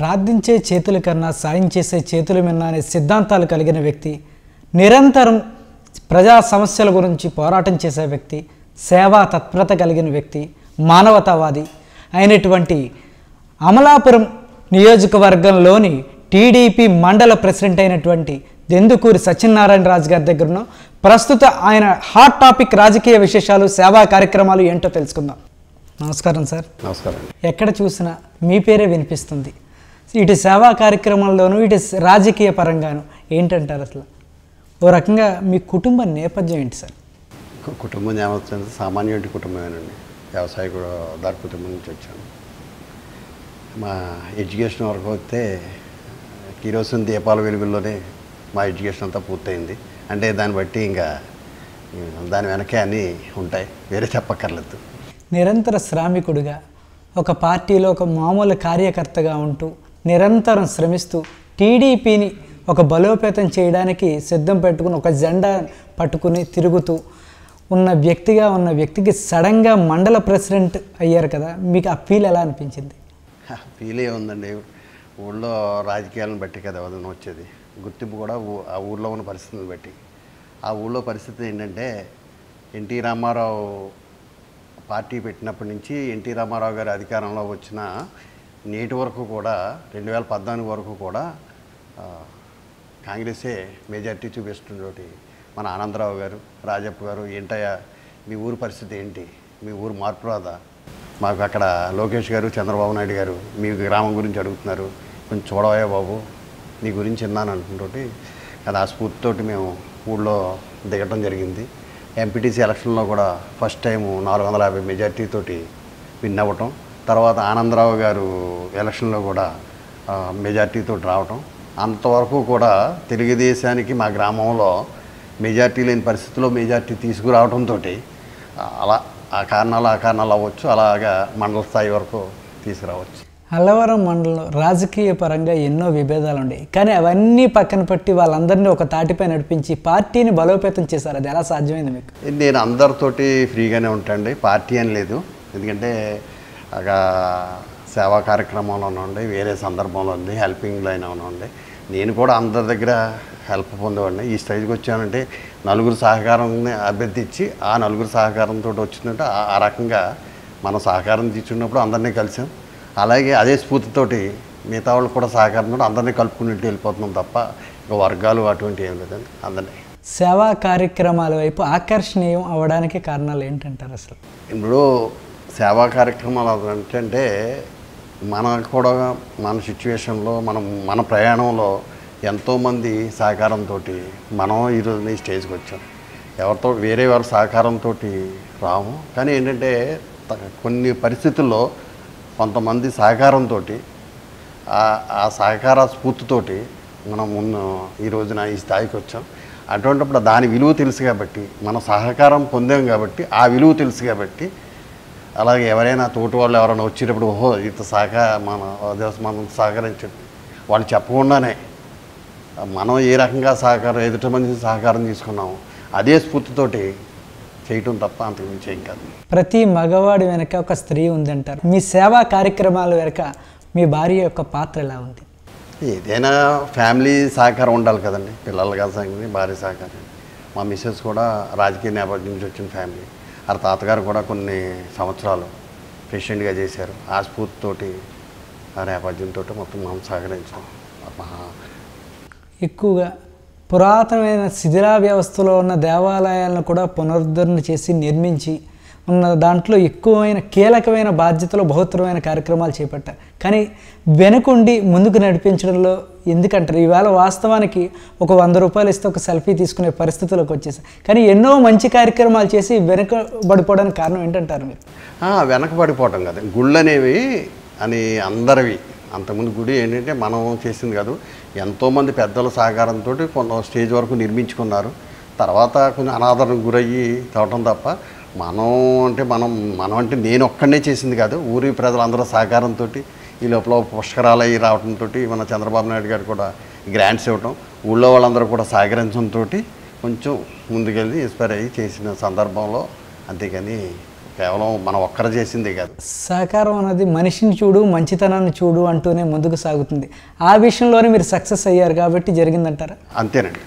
ప్రార్థించే చేతుల కన్నా సాయం చేసే చేతులు మిన్న అనే సిద్ధాంతాలు కలిగిన వ్యక్తి, నిరంతరం ప్రజా సమస్యల గురించి పోరాటం చేసే వ్యక్తి, సేవా తత్పరత కలిగిన వ్యక్తి, మానవతావాది అయినటువంటి అమలాపురం నియోజకవర్గంలోని టీడీపీ మండల ప్రెసిడెంట్ అయినటువంటి దేందుకూరి సచిన్ నారాయణ రాజ్ గారి దగ్గరను ప్రస్తుత ఆయన హాట్ టాపిక్ రాజకీయ విశేషాలు, సేవా కార్యక్రమాలు ఏంటో తెలుసుకుందాం. నమస్కారం సార్. నమస్కారం. ఎక్కడ చూసినా మీ పేరే వినిపిస్తుంది, ఇటు సేవా కార్యక్రమాల్లోనూ ఇటు రాజకీయ పరంగాను. ఏంటంటారు అసలు ఓ రకంగా మీ కుటుంబ నేపథ్యం ఏంటి సార్? కుటుంబం ఏమవుతుంది, సామాన్య కుటుంబమేనండి. వ్యవసాయ కూడా దారి కుటుంబం నుంచి వచ్చాను. మా ఎడ్యుకేషన్ వరకు వస్తే కిరోసిన్ దీపాల వెలుగుల్లోనే మా ఎడ్యుకేషన్ అంతా పూర్తయింది. అంటే దాన్ని బట్టి ఇంకా దాని వెనకే అన్నీ ఉంటాయి, వేరే చెప్పక్కర్లేదు. నిరంతర శ్రామికుడిగా, ఒక పార్టీలో ఒక మామూలు కార్యకర్తగా ఉంటూ నిరంతరం శ్రమిస్తూ టీడీపీని ఒక బలోపేతం చేయడానికి సిద్ధం పెట్టుకుని ఒక జెండా పట్టుకుని తిరుగుతూ ఉన్న వ్యక్తిగా ఉన్న వ్యక్తికి సడన్గా మండల ప్రెసిడెంట్ అయ్యారు కదా, మీకు ఆ ఫీల్ ఎలా అనిపించింది? ఫీల్ ఏముందండి, ఊళ్ళో రాజకీయాలను బట్టి కదా అదన వచ్చేది, గుర్తింపు కూడా ఆ ఊళ్ళో ఉన్న పరిస్థితులను బట్టి. ఆ ఊళ్ళో పరిస్థితి ఏంటంటే ఎన్టీ రామారావు పార్టీ పెట్టినప్పటి నుంచి ఎన్టీ రామారావు గారి అధికారంలో వచ్చిన నేటి వరకు కూడా 2014 వరకు కూడా కాంగ్రెసే మెజార్టీ చూపిస్తున్నటువంటి మన ఆనందరావు గారు, రాజప్ప గారు, ఏంటయ్యా మీ ఊరు పరిస్థితి ఏంటి, మీ ఊరు మార్పు రాదా, మాకు అక్కడ లోకేష్ గారు, చంద్రబాబు నాయుడు గారు మీ గ్రామం గురించి అడుగుతున్నారు, కొంచెం చూడవయ్యా బాబు నీ గురించి విన్నాను అనుకుంటే అది ఆ స్ఫూర్తితోటి మేము ఊళ్ళో దిగటం జరిగింది. ఎంపీటీసీ ఎలక్షన్లో కూడా ఫస్ట్ టైం 450 మెజార్టీతోటి విన్ అవ్వటం, తర్వాత ఆనందరావు గారు ఎలక్షన్లో కూడా మెజార్టీతో రావటం. అంతవరకు కూడా తెలుగుదేశానికి మా గ్రామంలో మెజార్టీ లేని పరిస్థితిలో మెజార్టీ తీసుకురావడంతో అలా ఆ కారణాలు అవ్వచ్చు, అలాగా మండల స్థాయి వరకు తీసుకురావచ్చు. అల్లవరం మండలం రాజకీయ పరంగా ఎన్నో విభేదాలు ఉండేవి, కానీ అవన్నీ పక్కన పెట్టి వాళ్ళందరినీ ఒక తాటిపై నడిపించి పార్టీని బలోపేతం చేశారు. అది ఎలా సాధ్యమైంది మీకు? నేను అందరితోటి ఫ్రీగానే ఉంటాండి, పార్టీ అని లేదు. ఎందుకంటే సేవా కార్యక్రమాల్లో ఉండే, వేరే సందర్భంలో ఉంది, హెల్పింగ్ లైన్ ఉండే, నేను కూడా అందరి దగ్గర హెల్ప్ పొందేవాడిని. ఈ స్టేజ్కి వచ్చానంటే నలుగురు సహకారం అభ్యర్థించి ఆ నలుగురు సహకారంతో వచ్చిందంటే ఆ రకంగా మనం సహకారం తీసుకున్నప్పుడు అందరినీ కలిసాం. అలాగే అదే స్ఫూర్తితోటి మిగతా వాళ్ళు కూడా సహకారంతో అందరినీ కలుపుకుని వెళ్ళిపోతున్నాం తప్ప ఇంకా వర్గాలు అటువంటి ఏం లేదండి. అందరినీ సేవా కార్యక్రమాల వైపు ఆకర్షణీయం అవ్వడానికి కారణాలు ఏంటంటారు అసలు? ఇప్పుడు సేవా కార్యక్రమాలు అంటే మనకు కూడా మన సిచ్యువేషన్లో మన ప్రయాణంలో ఎంతోమంది సహకారంతో మనం ఈరోజు ఈ స్టేజ్కి వచ్చాం. ఎవరితో వేరే వారి సహకారంతో రాము, కానీ ఏంటంటే కొన్ని పరిస్థితుల్లో కొంతమంది సహకారంతో ఆ సహకార స్ఫూర్తితోటి మనం ముందు ఈ రోజున ఈ స్థాయికి వచ్చాం. అటువంటిప్పుడు దాని విలువ తెలుసు కాబట్టి, మనం సహకారం పొందాం కాబట్టి ఆ విలువ తెలుసు కాబట్టి, అలాగే ఎవరైనా తోటి వాళ్ళు ఎవరైనా వచ్చేటప్పుడు ఓహో ఇంత మనం సహకరించండి, వాళ్ళు చెప్పకుండానే మనం ఏ రకంగా సహకారం ఎదుట మంది సహకారం తీసుకున్నాము అదే స్ఫూర్తితోటి చేయటం తప్ప అంతకుమించి ఏం కాదు. ప్రతి మగవాడి వెనక ఒక స్త్రీ ఉందంటారు, మీ సేవా కార్యక్రమాల వెనక మీ భార్య యొక్క పాత్ర ఎలా ఉంది? ఏదైనా ఫ్యామిలీ సహకారం ఉండాలి కదండి, పిల్లలు కాదు భార్య సహకారం. మా మిస్సెస్ కూడా రాజకీయ నేపథ్యం నుంచి వచ్చిన ఫ్యామిలీ, ఆ తాతగారు కూడా కొన్ని సంవత్సరాలు ప్రెసిడెంట్గా చేశారు. ఆ స్ఫూర్తితోటి ఆ నేపథ్యంతో మొత్తం మనం సహకరించాం. ఎక్కువగా పురాతనమైన శిథిలా వ్యవస్థలో ఉన్న దేవాలయాలను కూడా పునరుద్ధరణ చేసి నిర్మించి ఉన్న దాంట్లో ఎక్కువైన కీలకమైన బాధ్యతలో బహుత్తరమైన కార్యక్రమాలు చేపట్టారు, కానీ వెనుకుండి ముందుకు నడిపించడంలో ఎందుకంటారు? ఈవేళ వాస్తవానికి ఒక 100 రూపాయలు ఇస్తే ఒక సెల్ఫీ తీసుకునే పరిస్థితులకు వచ్చేసాయి, కానీ ఎన్నో మంచి కార్యక్రమాలు చేసి వెనకబడిపోవడానికి కారణం ఏంటంటారు మీరు? వెనకబడిపోవటం కదా, గుళ్ళు అనేవి అని అందరివి, అంతకుముందు గుడి ఏంటంటే మనం చేసింది కాదు, ఎంతోమంది పెద్దల సహకారంతో కొంత స్టేజ్ వరకు నిర్మించుకున్నారు. తర్వాత కొంచెం అనాదరణకు గురయ్యి తవ్వటం తప్ప మనం అంటే నేను ఒక్కడనే చేసింది కాదు, ఊరి ప్రజలందరూ సహకారంతో ఈ లోపల పుష్కరాలు అయ్యి రావడంతో మన చంద్రబాబు నాయుడు గారు కూడా గ్రాంట్స్ ఇవ్వటం, ఊళ్ళో వాళ్ళందరూ కూడా సహకరించడంతో కొంచెం ముందుకెళ్ళి ఇన్స్పైర్ అయ్యి చేసిన సందర్భంలో, అంతేకాని కేవలం మనం ఒక్కరు చేసిందే కాదు. సహకారం అనేది మనిషిని చూడు, మంచితనాన్ని చూడు అంటూనే ముందుకు సాగుతుంది. ఆ విషయంలోనే మీరు సక్సెస్ అయ్యారు కాబట్టి జరిగిందంటారా? అంతేనండి.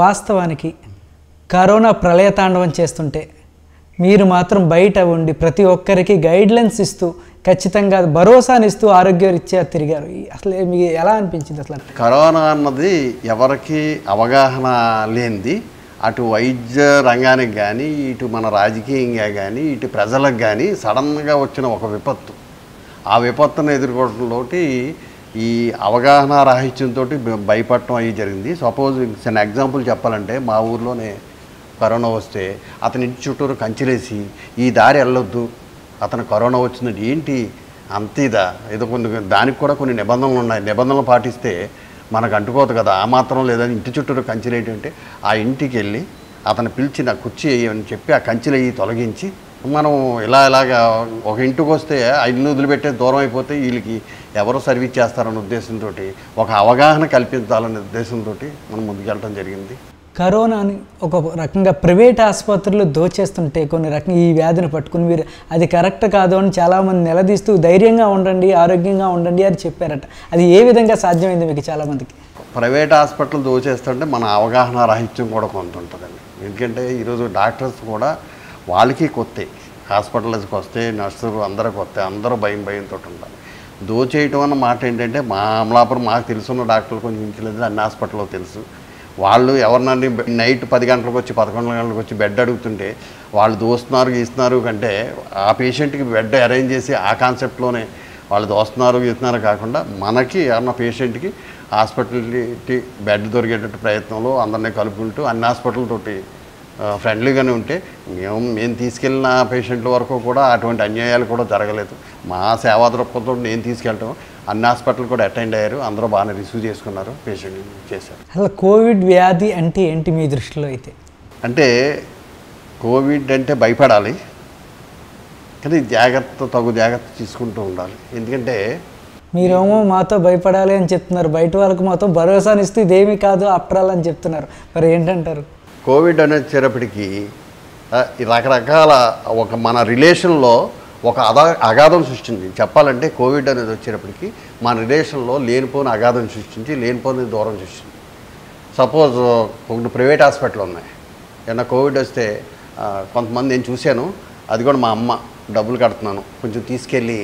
వాస్తవానికి కరోనా ప్రళయతాండవం చేస్తుంటే మీరు మాత్రం బయట ఉండి ప్రతి ఒక్కరికి గైడ్లైన్స్ ఇస్తూ, ఖచ్చితంగా భరోసానిస్తూ, ఆరోగ్యరీత్యా తిరిగారు. అసలు మీకు ఎలా అనిపించింది? అసలు కరోనా అన్నది ఎవరికి అవగాహన లేనిది. అటు వైద్య రంగానికి కానీ, ఇటు మన రాజకీయంగా కానీ, ఇటు ప్రజలకు కానీ సడన్గా వచ్చిన ఒక విపత్తు. ఆ విపత్తును ఎదుర్కోవడంలో ఈ అవగాహన రాహిత్యంతో భయపడటం అయ్యి జరిగింది. సపోజ్ చిన్న ఎగ్జాంపుల్ చెప్పాలంటే, మా ఊర్లోనే కరోనా వస్తే అతని ఇంటి చుట్టూరు కంచెలేసి, ఈ దారి వెళ్ళొద్దు, అతను కరోనా వచ్చిందంటే ఏంటి అంతేదా, ఏదో కొన్ని దానికి కూడా కొన్ని నిబంధనలు ఉన్నాయి, నిబంధనలు పాటిస్తే మనకు అంటుకోదు కదా, ఆ మాత్రం లేదని ఇంటి చుట్టూరు కంచెలు ఏంటంటే ఆ ఇంటికి వెళ్ళి అతను పిలిచి నా కుర్చీ అని చెప్పి ఆ కంచెలు అయ్యి తొలగించి, మనం ఇలాగా ఒక ఇంటికి వస్తే ఆ ఇల్లు వదిలిపెట్టే దూరం అయిపోతే వీళ్ళకి ఎవరు సర్వీస్ చేస్తారనే ఉద్దేశంతో ఒక అవగాహన కల్పించాలనే ఉద్దేశంతో మనం ముందుకెళ్ళడం జరిగింది. కరోనాని ఒక రకంగా ప్రైవేట్ ఆసుపత్రులు దోచేస్తుంటే కొన్ని రకంగా ఈ వ్యాధిని పట్టుకుని మీరు అది కరెక్ట్ కాదు అని చాలామంది నిలదీస్తూ ధైర్యంగా ఉండండి, ఆరోగ్యంగా ఉండండి అని చెప్పారట. అది ఏ విధంగా సాధ్యమైంది మీకు? చాలామందికి ప్రైవేట్ హాస్పిటల్ దోచేస్తుంటే మన అవగాహన రాహిత్యం కూడా కొంత ఉంటుందండి. ఎందుకంటే ఈరోజు డాక్టర్స్ కూడా వాళ్ళకి కొత్త, హాస్పిటల్స్కి వస్తే నర్సులు అందరూ కొత్త, అందరూ భయంతో ఉంటారు. దోచేయటం అన్న మాట ఏంటంటే, మా అమలాపురం మాకు తెలుసున్న డాక్టర్లు కొంచెం ఇంచలేదు, అన్ని హాస్పిటల్లో తెలుసు. వాళ్ళు ఎవరినన్నీ నైట్ 10 గంటలకు వచ్చి 11 గంటలకు వచ్చి బెడ్ అడుగుతుంటే వాళ్ళు దోస్తున్నారు గీస్తున్నారు కంటే, ఆ పేషెంట్కి బెడ్ అరేంజ్ చేసి ఆ కాన్సెప్ట్లోనే వాళ్ళు దోస్తున్నారు గీస్తున్నారు కాకుండా మనకి అన్న పేషెంట్కి హాస్పిటల్కి బెడ్ దొరికేటట్టు ప్రయత్నంలో అందరినీ కలుపుకుంటూ అన్ని హాస్పిటల్ తోటి ఫ్రెండ్లీగానే ఉంటే మేము తీసుకెళ్ళిన పేషెంట్ల వరకు కూడా అటువంటి అన్యాయాలు కూడా జరగలేదు. మా సేవా దృక్పథంతో నేను తీసుకెళ్ళటం, అన్ని హాస్పిటల్ కూడా అటెండ్ అయ్యారు, అందరూ బాగానే రిసీవ్ చేసుకున్నారు, పేషెంట్ చేశారు. అసలు కోవిడ్ వ్యాధి అంటే ఏంటి మీ దృష్టిలో? అయితే అంటే కోవిడ్ అంటే భయపడాలి, కానీ తగు జాగ్రత్త తీసుకుంటూ ఉండాలి. ఎందుకంటే మీరేమో మాతో భయపడాలి అని చెప్తున్నారు, బయట వాళ్ళకి మాతో భరోసానిస్తూ ఇదేమీ కాదు అప్రాలని చెప్తున్నారు. మరి ఏంటంటారు? కోవిడ్ అనేది వచ్చేటప్పటికి రకరకాల ఒక మన రిలేషన్లో ఒక అగాధం సృష్టించి, చెప్పాలంటే కోవిడ్ అనేది వచ్చేటప్పటికి మన రిలేషన్లో లేనిపోని అగాధం సృష్టించి, లేనిపోని దూరం సృష్టించి. సపోజ్ కొన్ని ప్రైవేట్ హాస్పిటల్ ఉన్నాయి, ఏదైనా కోవిడ్ వస్తే కొంతమంది నేను చూశాను, అది కూడా మా అమ్మ డబ్బులు కడుతున్నాను కొంచెం తీసుకెళ్ళి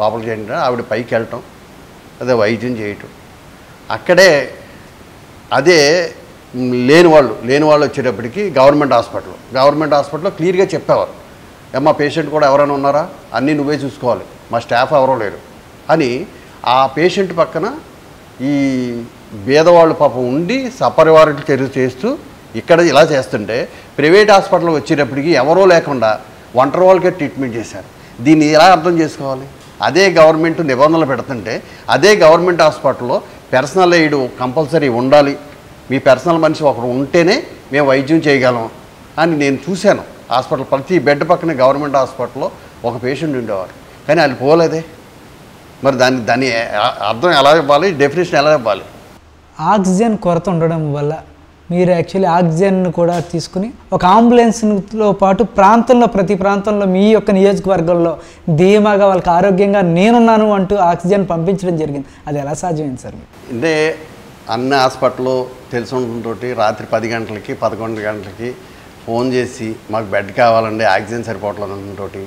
లోపలికి చేయండి, ఆవిడ పైకి వెళ్ళటం, అదే వైద్యం చేయటం. అక్కడే అదే లేని వాళ్ళు వచ్చేటప్పటికి గవర్నమెంట్ హాస్పిటల్లో క్లియర్గా చెప్పేవారు, మా పేషెంట్ కూడా ఎవరైనా ఉన్నారా, అన్నీ నువ్వే చూసుకోవాలి, మా స్టాఫ్ ఎవరో లేరు అని. ఆ పేషెంట్ పక్కన ఈ భేదవాళ్ళు పాపం ఉండి సపరివారులు చేస్తూ ఇక్కడ ఇలా చేస్తుంటే, ప్రైవేట్ హాస్పిటల్ వచ్చేటప్పటికి ఎవరో లేకుండా ఒంటరి వాళ్ళకే ట్రీట్మెంట్ చేశారు. దీన్ని ఎలా అర్థం చేసుకోవాలి? అదే గవర్నమెంట్ నిబంధనలు పెడుతుంటే, అదే గవర్నమెంట్ హాస్పిటల్లో పర్సనల్ ఎయిడ్ కంపల్సరీ ఉండాలి, మీ పర్సనల్ మనిషి ఒకరు ఉంటేనే మేము వైద్యం చేయగలం అని నేను చూశాను. హాస్పిటల్ ప్రతి బెడ్ పక్కనే గవర్నమెంట్ హాస్పిటల్లో ఒక పేషెంట్ ఉండేవారు, కానీ వాళ్ళు పోలేదే. మరి దాని అర్థం ఎలా ఇవ్వాలి, డెఫినేషన్ ఎలా ఇవ్వాలి? ఆక్సిజన్ కొరత ఉండడం వల్ల మీరు యాక్చువల్లీ ఆక్సిజన్ను కూడా తీసుకుని ఒక అంబులెన్స్తో పాటు ప్రాంతంలో, ప్రతి ప్రాంతంలో మీ యొక్క నియోజకవర్గంలో ధీమాగా వాళ్ళకి ఆరోగ్యంగా నేనున్నాను అంటూ ఆక్సిజన్ పంపించడం జరిగింది. అది ఎలా సాధ్యమైంది సార్? అంటే అన్న హాస్పిటల్లో తెలుసుకుంటుంటోటి రాత్రి 10 గంటలకి 11 గంటలకి ఫోన్ చేసి మాకు బెడ్ కావాలండి, ఆక్సిజన్ సరిపోవట్లేదు అనుకుంటోటి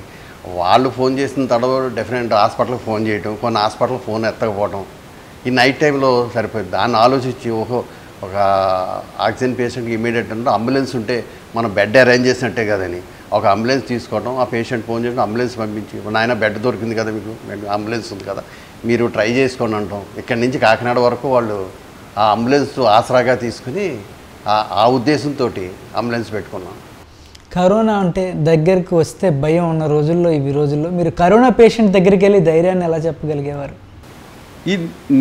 వాళ్ళు ఫోన్ చేసిన తర్వాత డెఫినెట్ హాస్పిటల్కి ఫోన్ చేయటం, కొన్ని హాస్పిటల్ ఫోన్ ఎత్తకపోవటం, ఈ నైట్ టైంలో సరిపోయింది. దాన్ని ఆలోచించి ఒక ఆక్సిజన్ పేషెంట్కి ఇమీడియట్ అంటే అంబులెన్స్ ఉంటే మనం బెడ్ అరేంజ్ చేసినట్టే కదని ఒక అంబులెన్స్ తీసుకోవటం, ఆ పేషెంట్ ఫోన్ చేయడం, అంబులెన్స్ పంపించి నాయన బెడ్ దొరికింది కదా, మీకు అంబులెన్స్ ఉంది కదా, మీరు ట్రై చేసుకోండి అంటాం. ఇక్కడి నుంచి కాకినాడ వరకు వాళ్ళు ఆ అంబులెన్స్ ఆసరాగా తీసుకుని ఆ ఉద్దేశంతో అంబులెన్స్ పెట్టుకున్నాం. కరోనా అంటే దగ్గరికి వస్తే భయం ఉన్న రోజుల్లో, ఇవి రోజుల్లో మీరు కరోనా పేషెంట్ దగ్గరికి వెళ్ళి ధైర్యాన్ని ఎలా చెప్పగలిగేవారు? ఈ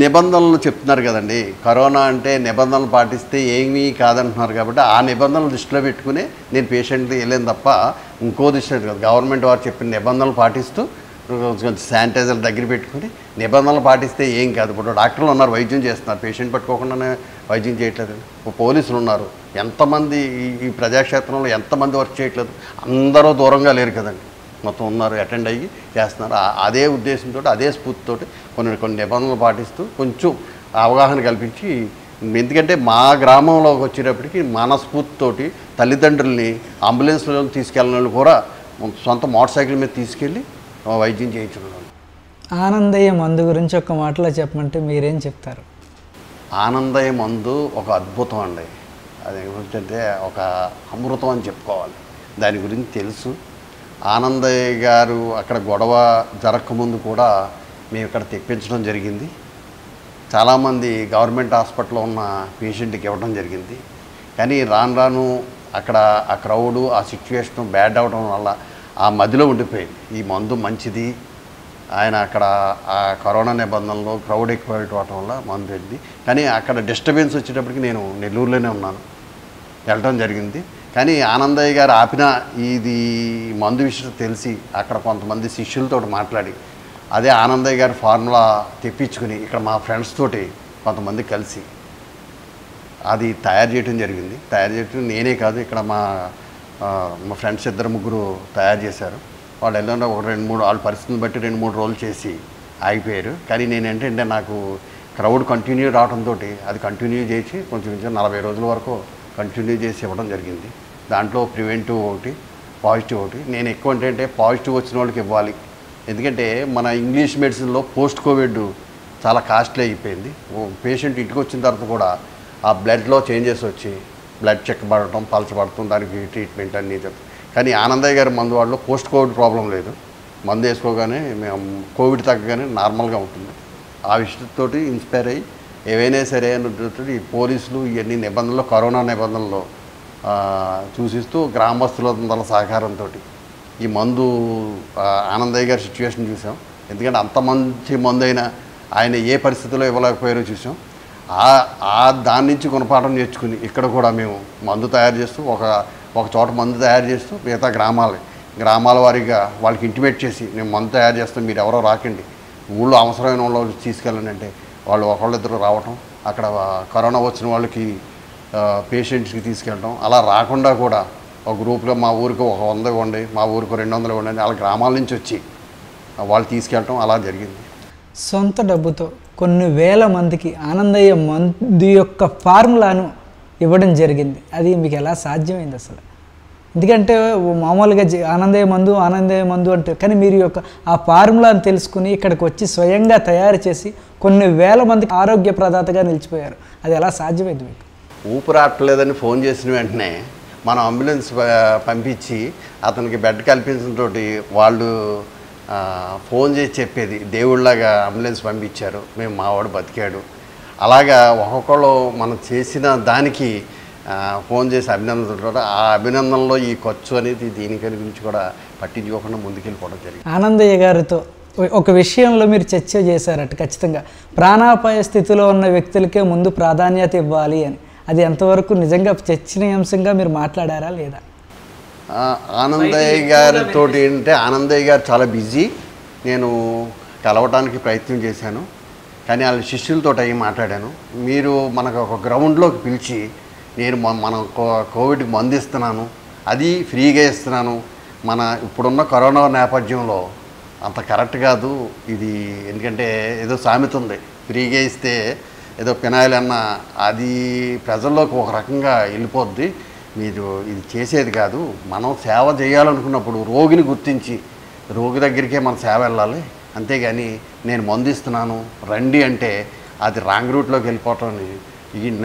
నిబంధనలు చెప్తున్నారు కదండి, కరోనా అంటే నిబంధనలు పాటిస్తే ఏమీ కాదంటున్నారు కాబట్టి ఆ నిబంధనలు దృష్టిలో పెట్టుకునే నేను పేషెంట్కి వెళ్ళాను తప్ప ఇంకో దృష్టి కాదు. గవర్నమెంట్ వారు చెప్పిన నిబంధనలు పాటిస్తూ, కొంచెం శానిటైజర్ దగ్గర పెట్టుకుని నిబంధనలు పాటిస్తే ఏం కాదు. ఇప్పుడు డాక్టర్లు ఉన్నారు, వైద్యం చేస్తున్నారు, పేషెంట్ పట్టుకోకుండానే వైద్యం చేయట్లేదు. పోలీసులు ఉన్నారు, ఎంతమంది ఈ ప్రజాక్షేత్రంలో ఎంతమంది వర్క్ చేయట్లేదు, అందరూ దూరంగా లేరు కదండి. మొత్తం ఉన్నారు అటెండ్ అయ్యి చేస్తున్నారు. అదే ఉద్దేశంతో అదే స్ఫూర్తితో కొన్ని కొన్ని నిబంధనలు పాటిస్తూ కొంచెం అవగాహన కల్పించి, ఎందుకంటే మా గ్రామంలోకి వచ్చేటప్పటికి మనస్ఫూర్తితోటి తల్లిదండ్రుల్ని అంబులెన్స్లో తీసుకెళ్ళిన వాళ్ళు కూడా సొంత మోటార్ సైకిల్ మీద తీసుకెళ్ళి వైద్యం చేయించుకున్నాను. ఆనందయ్య మందు గురించి ఒక మాటలో చెప్పమంటే మీరేం చెప్తారు? ఆనందయ్య మందు ఒక అద్భుతం అండి, అది ఏంటంటే ఒక అమృతం అని చెప్పుకోవాలి. దాని గురించి తెలుసు. ఆనందయ్య గారు అక్కడ గొడవ జరగకముందు కూడా మేము ఇక్కడ తెప్పించడం జరిగింది. చాలామంది గవర్నమెంట్ హాస్పిటల్లో ఉన్న పేషెంట్కి ఇవ్వడం జరిగింది. కానీ రాను రాను అక్కడ ఆ క్రౌడు ఆ సిచ్యువేషన్ బ్యాడ్ అవ్వడం వల్ల ఆ మధ్యలో ఉండిపోయింది. ఈ మందు మంచిది, ఆయన అక్కడ ఆ కరోనా నిబంధనలు క్రౌడ్ ఎక్కువ అయిపోవటం వల్ల మందు పెట్టింది. కానీ అక్కడ డిస్టర్బెన్స్ వచ్చేటప్పటికి నేను నెల్లూరులోనే ఉన్నాను, వెళ్ళడం జరిగింది. కానీ ఆనందయ్య గారు ఆపిన ఇది మందు విషయం తెలిసి అక్కడ కొంతమంది శిష్యులతో మాట్లాడి అదే ఆనందయ్య గారి ఫార్ములా తెప్పించుకుని ఇక్కడ మా ఫ్రెండ్స్ తోటి కొంతమంది కలిసి అది తయారు చేయడం జరిగింది. తయారు చేయడం నేనే కాదు, ఇక్కడ మా ఫ్రెండ్స్ ఇద్దరు ముగ్గురు తయారు చేశారు. వాళ్ళు ఎలా ఒక రెండు మూడు వాళ్ళ పరిస్థితులను బట్టి 2-3 రోజులు చేసి ఆగిపోయారు. కానీ నేను ఏంటంటే నాకు క్రౌడ్ కంటిన్యూ రావడంతో అది కంటిన్యూ చేసి కొంచెం 40 రోజుల వరకు కంటిన్యూ చేసి ఇవ్వడం జరిగింది. దాంట్లో ప్రివెంటివ్ ఒకటి, పాజిటివ్ ఒకటి. నేను ఎక్కువ ఏంటంటే పాజిటివ్ వచ్చిన వాళ్ళకి ఇవ్వాలి, ఎందుకంటే మన ఇంగ్లీష్ మెడిసిన్లో పోస్ట్ కోవిడ్ చాలా కాస్ట్లీ అయిపోయింది. పేషెంట్ ఇంటికి వచ్చిన తర్వాత కూడా ఆ బ్లడ్లో చేంజెస్ వచ్చి బ్లడ్ చెక్కబడటం, పలచబడటం, దానికి ట్రీట్మెంట్ అన్నీ చెప్తాం. కానీ ఆనందయ్య గారి మందు వాళ్ళు పోస్ట్ కోవిడ్ ప్రాబ్లం లేదు. మందు వేసుకోగానే మేము కోవిడ్ తగ్గగానే నార్మల్గా ఉంటుంది. ఆ విషయంతో ఇన్స్పైర్ అయ్యి ఏవైనా సరే అని పోలీసులు ఇవన్నీ నిబంధనలు కరోనా నిబంధనలు చూసిస్తూ గ్రామస్తులందరి సహకారంతో ఈ మందు ఆనందయ్య గారి సిచ్యువేషన్ చూసాం. ఎందుకంటే అంత మంచి మందు అయినా ఆయన ఏ పరిస్థితుల్లో ఇవ్వలేకపోయారో చూసాం. ఆ దాని నుంచి గుణపాఠం నేర్చుకుని ఇక్కడ కూడా మేము మందు తయారు చేస్తూ ఒక చోట మందు తయారు చేస్తూ మిగతా గ్రామాల వారిగా వాళ్ళకి ఇంటిమేట్ చేసి మేము మందు తయారు చేస్తాం, మీరు ఎవరో రాకండి, ఊళ్ళో అవసరమైన వాళ్ళు తీసుకెళ్ళండి. వాళ్ళు ఒకళ్ళిద్దరు రావటం, అక్కడ కరోనా వచ్చిన వాళ్ళకి పేషెంట్స్కి తీసుకెళ్ళడం, అలా రాకుండా కూడా ఒక గ్రూప్లో మా ఊరికి 100 ఇవ్వండి, మా ఊరికి 200 ఇవ్వండి, అలా గ్రామాల నుంచి వచ్చి వాళ్ళు తీసుకెళ్ళడం అలా జరిగింది. సొంత డబ్బుతో కొన్ని వేల మందికి ఆనందయ్య మందు యొక్క ఫార్ములాను ఇవ్వడం జరిగింది. అది మీకు ఎలా సాధ్యమైంది అసలు? ఎందుకంటే మామూలుగా ఆనందయ్య మందు అంటే, కానీ మీరు యొక్క ఆ ఫార్ములాను తెలుసుకుని ఇక్కడికి వచ్చి స్వయంగా తయారు చేసి కొన్ని వేల మందికి ఆరోగ్య ప్రదాతగా నిలిచిపోయారు. అది ఎలా సాధ్యమైంది మీకు? ఊపిరాటలేదని ఫోన్ చేసిన వెంటనే మనం అంబులెన్స్ పంపించి అతనికి బెడ్ కల్పించడంతో వాళ్ళు ఫోన్ చేసి చెప్పేది దేవుళ్ళలాగా అంబులెన్స్ పంపించారు, మేము మావాడు బతికాడు. అలాగా ఒక్కొక్కళ్ళు మనం చేసిన దానికి ఫోన్ చేసి అభినందనలు కూడా, ఆ అభినందనలో ఈ ఖర్చు అనేది దీనికని గురించి కూడా పట్టించుకోకుండా ముందుకెళ్ళిపోవడం జరిగింది. ఆనందయ్య గారితో ఒక విషయంలో మీరు చర్చ చేశారట, ఖచ్చితంగా ప్రాణాపాయ స్థితిలో ఉన్న వ్యక్తులకే ముందు ప్రాధాన్యత ఇవ్వాలి అని. అది ఎంతవరకు నిజంగా చర్చనీయాంశంగా మీరు మాట్లాడారా లేదా? ఆనందయ్య గారితో ఏంటంటే ఆనందయ్య గారు చాలా బిజీ, నేను కలవటానికి ప్రయత్నం చేశాను. కానీ వాళ్ళ శిష్యులతో అయ్యి మాట్లాడాను. మీరు మనకు ఒక గ్రౌండ్లోకి పిలిచి నేను మనం కోవిడ్కి మందు ఇస్తున్నాను, అది ఫ్రీగా ఇస్తున్నాను, మన ఇప్పుడున్న కరోనా నేపథ్యంలో అంత కరెక్ట్ కాదు ఇది. ఎందుకంటే ఏదో సామెత ఉంది, ఫ్రీగా ఇస్తే ఏదో పినాయిల్ అన్న అది ప్రజల్లోకి ఒక రకంగా వెళ్ళిపోద్ది, మీరు ఇది చేసేది కాదు. మనం సేవ చేయాలనుకున్నప్పుడు రోగిని గుర్తించి రోగి దగ్గరికే మన సేవ వెళ్ళాలి, అంతేగాని నేను మందు ఇస్తున్నాను రండి అంటే అది రాంగ్ రూట్లోకి వెళ్ళిపోవటం.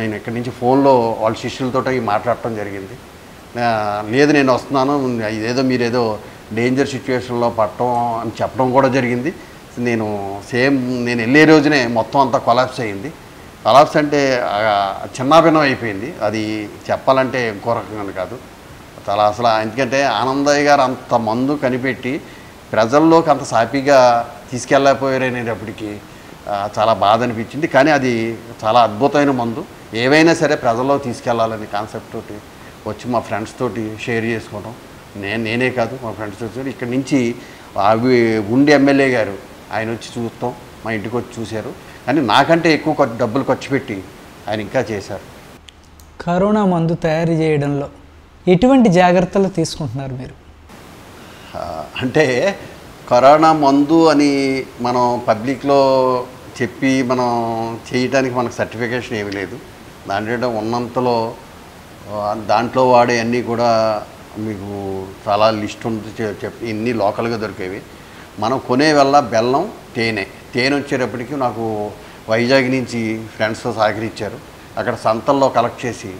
నేను ఇక్కడి నుంచి ఫోన్లో వాళ్ళ శిష్యులతో మాట్లాడటం జరిగింది. లేదు నేను వస్తున్నాను, ఇదేదో మీరేదో డేంజర్ సిచ్యువేషన్లో పడటం అని చెప్పడం కూడా జరిగింది. నేను సేమ్ నేను వెళ్ళే రోజునే మొత్తం అంతా కొలాప్స్ అయ్యింది. కొలాప్స్ అంటే చిన్నాభిన్నం అయిపోయింది, అది చెప్పాలంటే ఇంకో రకంగా కాదు చాలా అసలు. ఎందుకంటే ఆనందయ్య గారు అంత మందు కనిపెట్టి ప్రజల్లోకి అంత సాఫీగా తీసుకెళ్ళకపోయారనేటప్పటికీ చాలా బాధ అనిపించింది. కానీ అది చాలా అద్భుతమైన మందు, ఏవైనా సరే ప్రజల్లో తీసుకెళ్ళాలనే కాన్సెప్ట్ తోటి వచ్చి మా ఫ్రెండ్స్ తోటి షేర్ చేసుకోవడం, నేనే కాదు మా ఫ్రెండ్స్ తోటి. ఇక్కడి నుంచి అవి ఉండి ఎమ్మెల్యే గారు ఆయన వచ్చి చూస్తాం, మా ఇంటికి వచ్చి చూశారు. కానీ నాకంటే ఎక్కువ డబ్బులు ఖర్చు పెట్టి ఆయన ఇంకా చేశారు. కరోనా మందు తయారు చేయడంలో ఎటువంటి జాగ్రత్తలు తీసుకుంటున్నారు మీరు? అంటే కరోనా మందు అని మనం పబ్లిక్లో చెప్పి మనం చేయడానికి మనకు సర్టిఫికేషన్ ఏమీ లేదు. దాంట్లో ఉన్నంతలో దాంట్లో వాడే అన్నీ కూడా మీకు చాలా లిస్ట్ ఉంది, ఇన్ని లోకల్గా దొరికేవి. మనం కొనే వల్ల బెల్లం, తేనె వచ్చేటప్పటికి నాకు వైజాగ్ నుంచి ఫ్రెండ్స్తో సహకరించారు. అక్కడ సంతల్లో కలెక్ట్ చేసి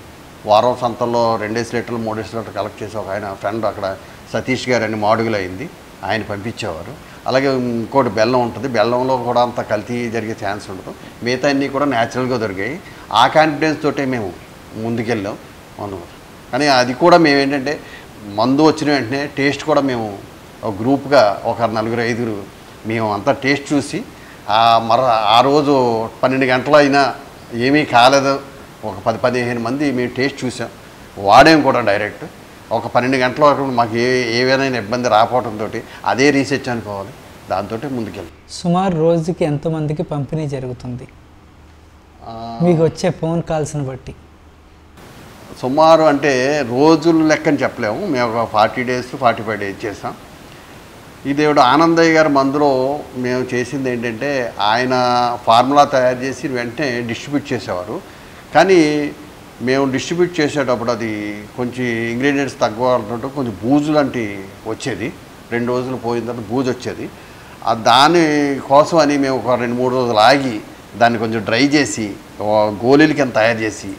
వారం సంతల్లో 2 లీటర్లు 3 లీటర్లు కలెక్ట్ చేసి ఒక ఆయన ఫ్రెండ్ అక్కడ సతీష్ గారు అని మాడుగులు అయింది, ఆయన పంపించేవారు. అలాగే ఇంకోటి బెల్లం ఉంటుంది, బెల్లంలో కూడా అంత కల్తీ జరిగే ఛాన్స్ ఉండదు, మిగతా అన్నీ కూడా న్యాచురల్గా దొరికాయి. ఆ కాన్ఫిడెన్స్ తోటే మేము ముందుకెళ్ళాం మందు. కానీ అది కూడా మేము ఏంటంటే మందు వచ్చిన వెంటనే టేస్ట్ కూడా మేము ఒక గ్రూప్గా ఒక 4-5 మేము అంతా టేస్ట్ చూసి ఆ రోజు 12 గంటలు అయినా ఏమీ కాలేదు. ఒక 10-15 మంది మేము టేస్ట్ చూసాం, వాడేం కూడా డైరెక్ట్ ఒక 12 గంటల వరకు మాకు ఏవైనా ఇబ్బంది రాకపోవడంతో అదే రీసెర్చ్ అనుకోవాలి, దాంతో ముందుకెళ్ళి. సుమారు రోజుకి ఎంతమందికి పంపిణీ జరుగుతుంది మీకు వచ్చే ఫోన్ కాల్స్ని బట్టి? సుమారు అంటే రోజులు లెక్కని చెప్పలేము, మేము ఒక 40-45 డేస్ చేసాం. ఇదేవిడ ఆనందయ్య గారి మందులో మేము చేసింది ఏంటంటే ఆయన ఫార్ములా తయారు చేసి వెంటనే డిస్ట్రిబ్యూట్ చేసేవారు. కానీ మేము డిస్ట్రిబ్యూట్ చేసేటప్పుడు అది కొంచెం ఇంగ్రీడియంట్స్ తగ్గవడంతో కొంచెం బూజు లాంటి వచ్చేది. 2 రోజులు పోయిన తర్వాత బూజు వచ్చేది. దాని కోసం అని మేము ఒక 2-3 రోజులు ఆగి దాన్ని కొంచెం డ్రై చేసి గోళీల కింద తయారు చేసి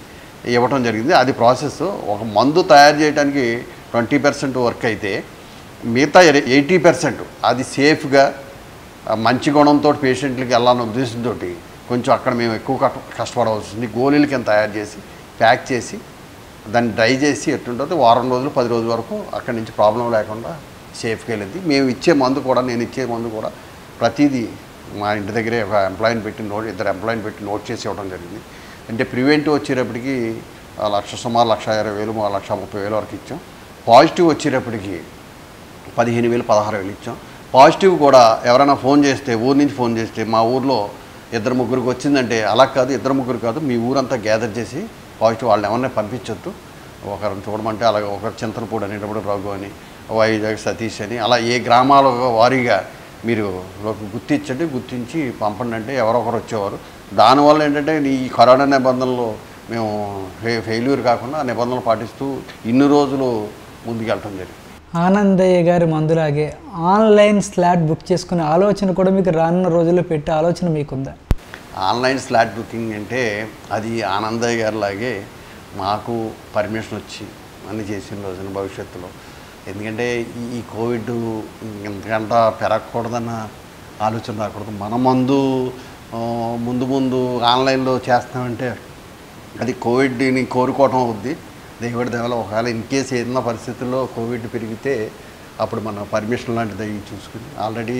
ఇవ్వటం జరిగింది. అది ప్రాసెస్. ఒక మందు తయారు చేయడానికి 20% వర్క్ అయితే మిగతా 80% అది సేఫ్గా మంచి గుణంతో పేషెంట్లకి వెళ్ళాలని ఉద్దేశంతో కొంచెం అక్కడ మేము ఎక్కువ కష్టపడవలసింది. గోళీల కింద తయారు చేసి ప్యాక్ చేసి దాన్ని డ్రై చేసి ఎట్టుంటుంది 10 రోజుల వరకు అక్కడి నుంచి ప్రాబ్లం లేకుండా సేఫ్గా వెళ్ళింది. మేము ఇచ్చే మందు కూడా, నేను ఇచ్చే మందు కూడా ప్రతిదీ మా ఇంటి దగ్గరే ఒక ఎంప్లాయీని పెట్టి ఇద్దరు ఎంప్లాయీని పెట్టి నోట్ చేసి ఇవ్వడం జరిగింది. అంటే ప్రివెంటివ్ వచ్చేటప్పటికి సుమారు 1,20,000 - 1,30,000 వరకు ఇచ్చాం. పాజిటివ్ వచ్చేటప్పటికి 15,000 - 16,000 ఇచ్చాం. పాజిటివ్ కూడా ఎవరైనా ఫోన్ చేస్తే, ఊరి నుంచి ఫోన్ చేస్తే మా ఊర్లో 2-3 వచ్చిందంటే అలా కాదు, 2-3 కాదు, మీ ఊరంతా గ్యాదర్ చేసి పాజిటివ్ వాళ్ళని ఎవరైనా పంపించొద్దు, ఒకరిని చూడమంటే. అలాగే ఒకరు చింతలపూడి అనేటప్పుడు రఘు అని, వైజాగ్ సతీష్ అని, అలా ఏ గ్రామాల వారీగా మీరు గుర్తించండి, గుర్తించి పంపండి అంటే ఎవరొకరు వచ్చేవారు. దానివల్ల ఏంటంటే ఈ కరోనా నిబంధనలు మేము ఫెయిల్యూర్ కాకుండా నిబంధనలు పాటిస్తూ ఇన్ని రోజులు ముందుకెళ్ళటం జరిగింది. ఆనందయ్య గారి మందులాగే ఆన్లైన్ స్లాట్ బుక్ చేసుకునే ఆలోచన కూడా మీకు రానున్న రోజుల్లో పెట్టే ఆలోచన మీకుందా? ఆన్లైన్ స్లాట్ బుకింగ్ అంటే అది ఆనందయ్య గారిలాగే మాకు పర్మిషన్ వచ్చి అన్ని చేసిన రోజున భవిష్యత్తులో, ఎందుకంటే ఈ కోవిడ్ ఇంతకంట పెరగకూడదన్న ఆలోచన రాకూడదు. మన ముందు ఆన్లైన్లో చేస్తామంటే అది కోవిడ్ని కోరుకోవటం అవుద్ది. దేవుడి దేవల ఒకవేళ ఇన్ కేసు ఏదైనా పరిస్థితుల్లో కోవిడ్ పెరిగితే అప్పుడు మన పర్మిషన్ లాంటిది అవి చూసుకుని ఆల్రెడీ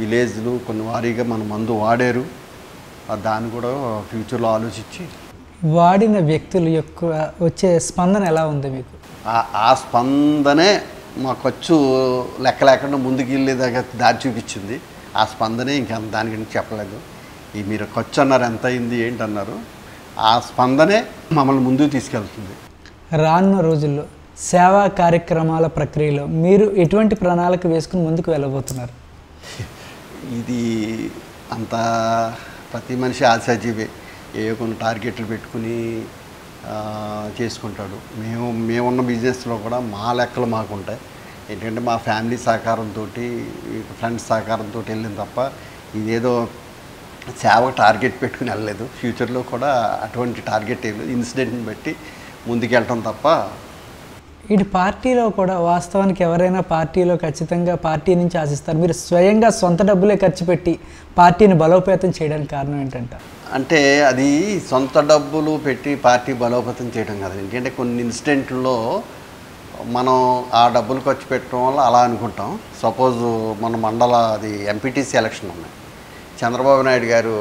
విలేజ్లు కొన్ని వారీగా మన మందు వాడారు, దాన్ని కూడా ఫ్యూచర్లో ఆలోచించి. వాడిన వ్యక్తుల యొక్క వచ్చే స్పందన ఎలా ఉంది మీకు? ఆ స్పందనే మా ఖర్చు లెక్క లేకుండా ముందుకు వెళ్ళేదాకా దారి చూపించింది. ఆ స్పందనే ఇంకా దానికంటే చెప్పలేదు. ఈ మీరు ఖర్చు అన్నారు, ఎంత అయింది ఏంటన్నారు, ఆ స్పందనే మమ్మల్ని ముందుకు తీసుకెళ్తుంది. రానున్న రోజుల్లో సేవా కార్యక్రమాల ప్రక్రియలో మీరు ఎటువంటి ప్రణాళిక వేసుకుని ముందుకు వెళ్ళబోతున్నారు? ఇది అంత ప్రతి మనిషి ఆశాజీవే, ఏవో కొన్ని టార్గెట్లు పెట్టుకుని చేసుకుంటాడు. మేమున్న బిజినెస్లో కూడా మా లెక్కలు మాకు ఉంటాయి. ఏంటంటే మా ఫ్యామిలీ సహకారంతో, ఫ్రెండ్స్ సహకారంతో వెళ్ళింది తప్ప ఇదేదో సేవ టార్గెట్ పెట్టుకుని వెళ్ళలేదు. ఫ్యూచర్లో కూడా అటువంటి టార్గెట్ ఏం లేదు, ఇన్సిడెంట్ని బట్టి ముందుకెళ్ళటం తప్ప. ఇటు పార్టీలో కూడా వాస్తవానికి ఎవరైనా పార్టీలో ఖచ్చితంగా పార్టీ నుంచి ఆశిస్తారు. మీరు స్వయంగా సొంత డబ్బులే ఖర్చు పెట్టి పార్టీని బలోపేతం చేయడానికి కారణం ఏంటంటారు? అంటే అది సొంత డబ్బులు పెట్టి పార్టీ బలోపేతం చేయడం కాదు, ఎందుకంటే కొన్ని ఇన్సిడెంట్లో మనం ఆ డబ్బులు ఖర్చు పెట్టడం వల్ల అలా అనుకుంటాం. సపోజ్ మన అది ఎంపీటీసీ ఎలక్షన్ ఉన్నాయి, చంద్రబాబు నాయుడు గారు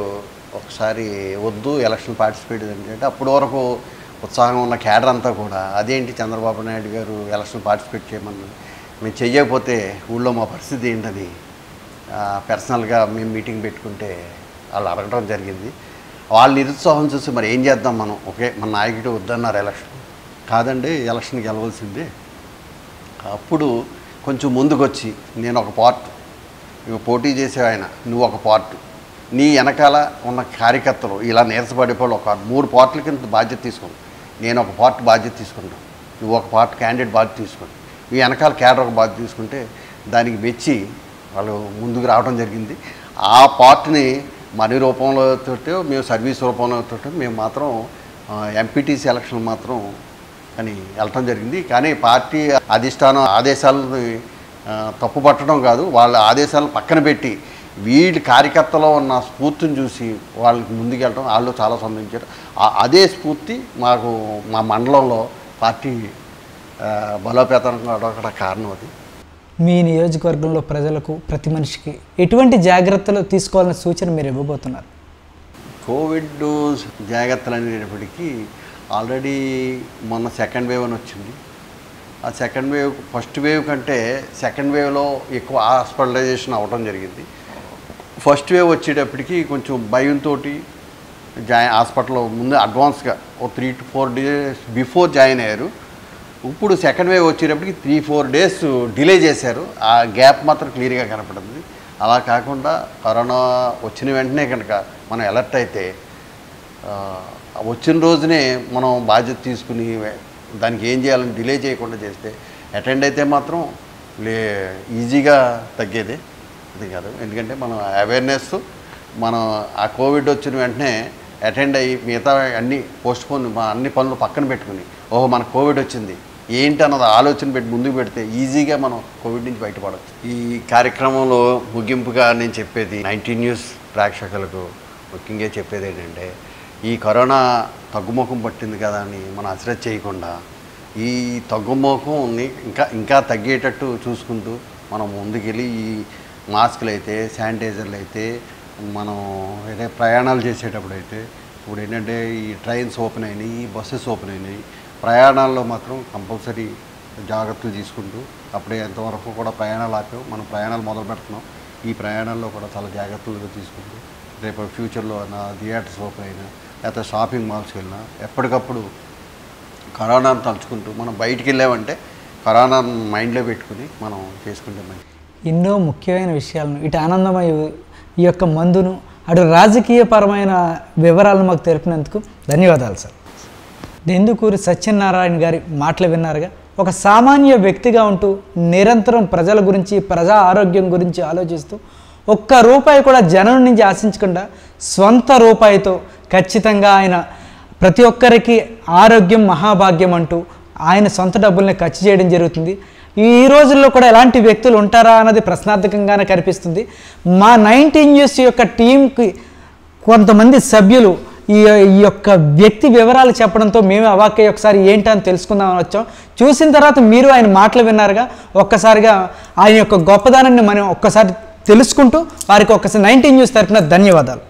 ఒకసారి వద్దు ఎలక్షన్ పార్టిసిపేట్ ఏంటంటే అప్పటి వరకు ఉత్సాహం ఉన్న క్యాడర్ అంతా కూడా అదేంటి చంద్రబాబు నాయుడు గారు ఎలక్షన్ పార్టిసిపేట్ చేయమన్నారు, మేము చేయకపోతే ఊళ్ళో మా పరిస్థితి ఏంటని పర్సనల్గా మేము మీటింగ్ పెట్టుకుంటే వాళ్ళు అడగడం జరిగింది. వాళ్ళు నిరుత్సాహం చూసి మరి ఏం చేద్దాం మనం, ఓకే మన నాయకుడు వద్దన్నారు ఎలక్షన్, కాదండి ఎలక్షన్కి వెళ్ళవలసిందే. అప్పుడు కొంచెం ముందుకొచ్చి నేను ఒక పార్ట్, నువ్వు పోటీ చేసే ఆయన నువ్వు ఒక పార్ట్, నీ వెనకాల ఉన్న కార్యకర్తలు ఇలా నీరసపడిపోయి ఒక 3 పార్ట్ల కింద బాధ్యత తీసుకున్నాను. నేను ఒక పార్ట్ బాధ్యత తీసుకుంటాను, నువ్వు ఒక పార్ట్ క్యాండిడేట్ బాధ్యత తీసుకుని, నీ వెనకాల క్యాడర్ ఒక బాధ్యత తీసుకుంటే దానికి మెచ్చి వాళ్ళు ముందుకు రావడం జరిగింది. ఆ పార్ట్ని మనీ రూపంలో తోటో మేము సర్వీస్ రూపంలో తోటో మేము మాత్రం ఎంపీటీసీ ఎలక్షన్ మాత్రం అని వెళ్ళటం జరిగింది. కానీ పార్టీ అధిష్టానం ఆదేశాలను తప్పుపట్టడం కాదు, వాళ్ళ ఆదేశాలను పక్కన పెట్టి వీడి కార్యకర్తలో ఉన్న స్ఫూర్తిని చూసి వాళ్ళకి ముందుకెళ్ళడం, వాళ్ళు చాలా సంబంధించారు. అదే స్ఫూర్తి మాకు మా మండలంలో పార్టీ బలోపేతం కావడం కారణం. అది మీ నియోజకవర్గంలో ప్రజలకు, ప్రతి మనిషికి ఎటువంటి జాగ్రత్తలు తీసుకోవాలనే సూచన మీరు ఇవ్వబోతున్నారు? కోవిడ్ జాగ్రత్తలు అనేటప్పటికీ ఆల్రెడీ మొన్న సెకండ్ వేవ్ అని వచ్చింది. ఆ సెకండ్ వేవ్ ఫస్ట్ వేవ్ కంటే సెకండ్ వేవ్లో ఎక్కువ హాస్పిటలైజేషన్ అవ్వడం జరిగింది. ఫస్ట్ వేవ్ వచ్చేటప్పటికి కొంచెం భయంతో హాస్పిటల్లో ముందు అడ్వాన్స్గా ఓ 3 to 4 డేస్ బిఫోర్ జాయిన్ అయ్యారు. ఇప్పుడు సెకండ్ వేవ్ వచ్చేటప్పటికి 3-4 డేస్ డిలే చేశారు. ఆ గ్యాప్ మాత్రం క్లియర్గా కనపడుతుంది. అలా కాకుండా కరోనా వచ్చిన వెంటనే కనుక మనం అలర్ట్ అయితే వచ్చిన రోజునే మనం బాధ్యత తీసుకుని దానికి ఏం చేయాలని డిలే చేయకుండా చేస్తే అటెండ్ అయితే మాత్రం ఈజీగా తగ్గేదే. అది కాదు, ఎందుకంటే మనం అవేర్నెస్ మనం ఆ కోవిడ్ వచ్చిన వెంటనే అటెండ్ అయ్యి మిగతా అన్నీ పోస్ట్పోన్ మా అన్ని పనులు పక్కన పెట్టుకుని ఓహో మన కోవిడ్ వచ్చింది ఏంటి అన్నది ఆలోచన పెట్టి ముందుకు పెడితే ఈజీగా మనం కోవిడ్ నుంచి బయటపడవచ్చు. ఈ కార్యక్రమంలో ముగింపుగా నేను చెప్పేది 19 న్యూస్ ప్రేక్షకులకు ముఖ్యంగా చెప్పేది ఏంటంటే, ఈ కరోనా తగ్గుముఖం పట్టింది కదా అని మనం అశ్రద్ధ చేయకుండా ఈ తగ్గుముఖం ఇంకా తగ్గేటట్టు చూసుకుంటూ మనం ముందుకెళ్ళి ఈ మాస్కులు అయితే, శానిటైజర్లు అయితే, మనం ఏదో ప్రయాణాలు చేసేటప్పుడు అయితే ఇప్పుడు ఏంటంటే ఈ ట్రైన్స్ ఓపెన్ అయినాయి, ఈ బస్సెస్ ఓపెన్ అయినాయి, ప్రయాణాల్లో మాత్రం కంపల్సరీ జాగ్రత్తలు తీసుకుంటూ అప్పుడే ఎంతవరకు కూడా ప్రయాణాలు ఆపాము, మనం ప్రయాణాలు మొదలు పెడుతున్నాం. ఈ ప్రయాణాల్లో కూడా చాలా జాగ్రత్తలు తీసుకుంటూ రేపు ఫ్యూచర్లో అయినా థియేటర్స్ ఓపెన్ అయినా లేకపోతే షాపింగ్ మాల్స్ వెళ్ళినా ఎప్పటికప్పుడు కరోనాను తలుచుకుంటూ మనం బయటికి వెళ్ళామంటే కరోనాను మైండ్లో పెట్టుకుని మనం చేసుకుంటే మంచిది. ఎన్నో ముఖ్యమైన విషయాలను, ఇటు ఆనందమయ ఈ యొక్క మందును, అటు రాజకీయపరమైన వివరాలను మాకు తెలిపినందుకు ధన్యవాదాలు సార్. దేందుకూరి సత్యనారాయణ గారి మాటలు విన్నారుగా. ఒక సామాన్య వ్యక్తిగా ఉంటూ నిరంతరం ప్రజల గురించి, ప్రజా ఆరోగ్యం గురించి ఆలోచిస్తూ ఒక్క రూపాయి కూడా జనం నుంచి ఆశించకుండా స్వంత రూపాయితో ఖచ్చితంగా ఆయన ప్రతి ఒక్కరికి ఆరోగ్యం మహాభాగ్యం అంటూ ఆయన సొంత డబ్బుల్ని ఖర్చు చేయడం జరుగుతుంది. ఈ రోజుల్లో కూడా ఎలాంటి వ్యక్తులు ఉంటారా అన్నది ప్రశ్నార్థకంగానే కనిపిస్తుంది. మా 19 న్యూస్ యొక్క టీంకి కొంతమంది సభ్యులు ఈ యొక్క వ్యక్తి వివరాలు చెప్పడంతో మేము అవాక్కయ్య ఒకసారి ఏంటని తెలుసుకుందామని వచ్చాం. చూసిన తర్వాత మీరు ఆయన మాటలు విన్నారుగా, ఒక్కసారిగా ఆయన యొక్క గొప్పదనాన్ని మనం ఒక్కసారి తెలుసుకుంటూ వారికి ఒక్కసారి 19 న్యూస్ తరఫున ధన్యవాదాలు.